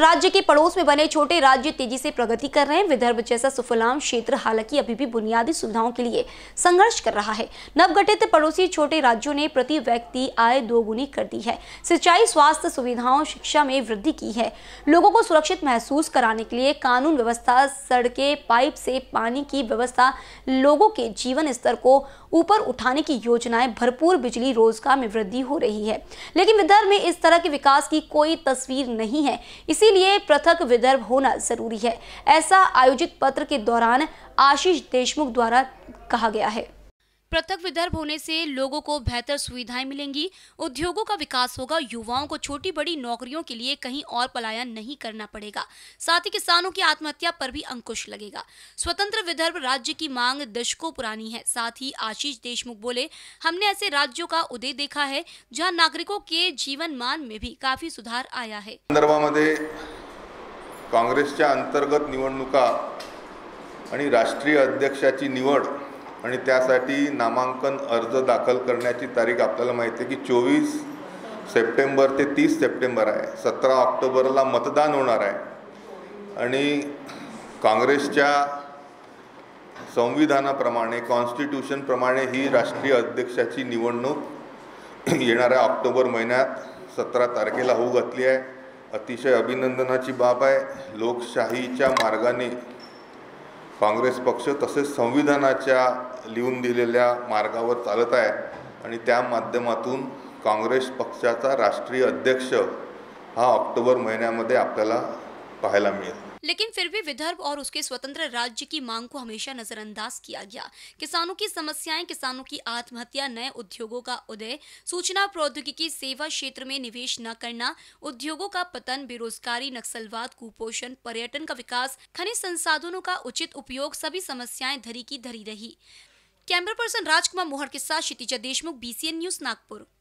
महाराष्ट्र राज्य के पड़ोस में बने छोटे राज्य तेजी से प्रगति कर रहे हैं। विदर्भ जैसा सुफलाम क्षेत्र हालांकि अभी भी बुनियादी सुविधाओं के लिए संघर्ष कर रहा है। नवगठित पड़ोसी छोटे राज्यों ने प्रति व्यक्ति आय दोगुनी कर दी है। सिंचाई, स्वास्थ्य सुविधाओं, शिक्षा में वृद्धि की है। लोगों को सुरक्षित महसूस कराने के लिए कानून व्यवस्था, सड़कें, पाइप से पानी की व्यवस्था, लोगों के जीवन स्तर को ऊपर उठाने की योजनाएं, भरपूर बिजली, रोजगार में वृद्धि हो रही है। लेकिन विदर्भ में इस तरह के विकास की कोई तस्वीर नहीं है, इसीलिए पृथक विदर्भ होना जरूरी है, ऐसा आयोजित पत्र के दौरान आशीष देशमुख द्वारा कहा गया है। पृथक विदर्भ होने से लोगों को बेहतर सुविधाएं मिलेंगी, उद्योगों का विकास होगा, युवाओं को छोटी बड़ी नौकरियों के लिए कहीं और पलायन नहीं करना पड़ेगा, साथ ही किसानों की आत्महत्या पर भी अंकुश लगेगा। स्वतंत्र विदर्भ राज्य की मांग दशकों पुरानी है। साथ ही आशीष देशमुख बोले, हमने ऐसे राज्यों का उदय देखा है जहाँ नागरिकों के जीवन मान में भी काफी सुधार आया है। संदर्भामध्ये काँग्रेसच्या अंतर्गत निवडणुका आणि राष्ट्रीय अध्यक्षाची निवड आणि त्यासाठी नामांकन अर्ज दाखल करण्याची तारीख आपल्याला माहिती आहे की 24 सप्टेंबर ते 30 सप्टेंबर आहे। 17 ऑक्टोबरला मतदान होणार आहे आणि काँग्रेसच्या संविधानाप्रमाणे, कॉन्स्टिट्यूशनप्रमाणे ही राष्ट्रीय अध्यक्षाची निवडणूक येणाऱ्या ऑक्टोबर महिन्यात 17 तारखेला होऊ घातली आहे। अतिशय अभिनंदनाची बाब आहे। लोकशाहीच्या मार्गाने काँग्रेस पक्ष तसेच संविधानाच्या लिहून दिलेल्या मार्गावर चालत आहे आणि त्या माध्यमातून काँग्रेस पक्षाचा राष्ट्रीय अध्यक्ष हा ऑक्टोबर महिन्यामध्ये आपल्याला पाहायला मिळेल। लेकिन फिर भी विदर्भ और उसके स्वतंत्र राज्य की मांग को हमेशा नजरअंदाज किया गया। किसानों की समस्याएं, किसानों की आत्महत्या, नए उद्योगों का उदय, सूचना प्रौद्योगिकी, सेवा क्षेत्र में निवेश न करना, उद्योगों का पतन, बेरोजगारी, नक्सलवाद, कुपोषण, पर्यटन का विकास, खनिज संसाधनों का उचित उपयोग, सभी समस्याएं धरी की धरी रही। कैमरा पर्सन राज कुमार मोहर के साथ क्षितिज देशमुख, BCN न्यूज, नागपुर।